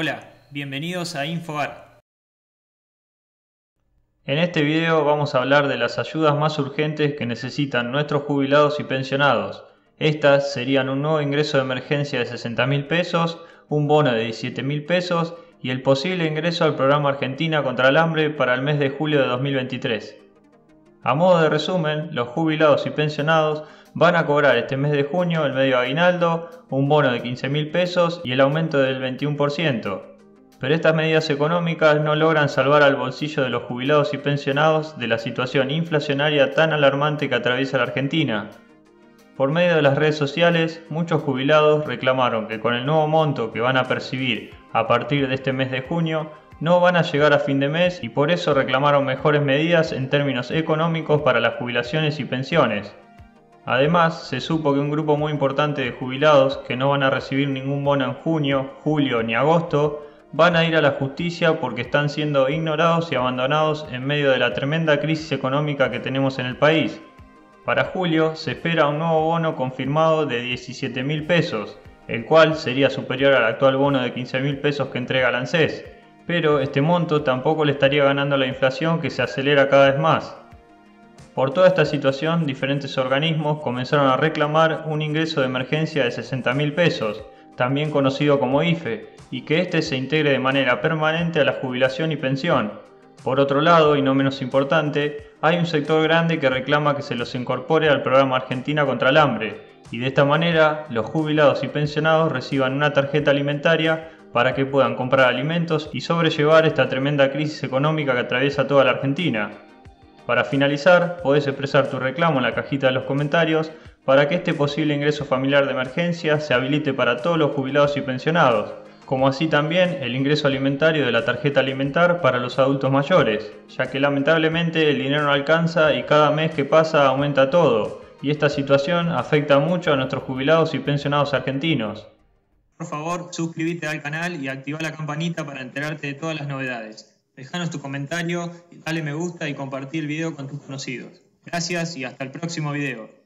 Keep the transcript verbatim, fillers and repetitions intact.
Hola, bienvenidos a InfoArg. En este video vamos a hablar de las ayudas más urgentes que necesitan nuestros jubilados y pensionados. Estas serían un nuevo ingreso de emergencia de sesenta mil pesos, un bono de diecisiete mil pesos y el posible ingreso al programa Argentina contra el hambre para el mes de julio de dos mil veintitrés. A modo de resumen, los jubilados y pensionados van a cobrar este mes de junio el medio aguinaldo, un bono de quince mil pesos y el aumento del veintiuno por ciento. Pero estas medidas económicas no logran salvar al bolsillo de los jubilados y pensionados de la situación inflacionaria tan alarmante que atraviesa la Argentina. Por medio de las redes sociales, muchos jubilados reclamaron que con el nuevo monto que van a percibir a partir de este mes de junio, no van a llegar a fin de mes y por eso reclamaron mejores medidas en términos económicos para las jubilaciones y pensiones. Además, se supo que un grupo muy importante de jubilados que no van a recibir ningún bono en junio, julio ni agosto, van a ir a la justicia porque están siendo ignorados y abandonados en medio de la tremenda crisis económica que tenemos en el país. Para julio se espera un nuevo bono confirmado de diecisiete mil pesos, el cual sería superior al actual bono de quince mil pesos que entrega el ANSES. Pero este monto tampoco le estaría ganando la inflación que se acelera cada vez más. Por toda esta situación, diferentes organismos comenzaron a reclamar un ingreso de emergencia de sesenta mil pesos, también conocido como I F E, y que este se integre de manera permanente a la jubilación y pensión. Por otro lado, y no menos importante, hay un sector grande que reclama que se los incorpore al programa Argentina contra el hambre, y de esta manera los jubilados y pensionados reciban una tarjeta alimentaria para que puedan comprar alimentos y sobrellevar esta tremenda crisis económica que atraviesa toda la Argentina. Para finalizar, podés expresar tu reclamo en la cajita de los comentarios para que este posible ingreso familiar de emergencia se habilite para todos los jubilados y pensionados, como así también el ingreso alimentario de la tarjeta alimentar para los adultos mayores, ya que lamentablemente el dinero no alcanza y cada mes que pasa aumenta todo, y esta situación afecta mucho a nuestros jubilados y pensionados argentinos. Por favor, suscríbete al canal y activa la campanita para enterarte de todas las novedades. Dejanos tu comentario, dale me gusta y compartí el video con tus conocidos. Gracias y hasta el próximo video.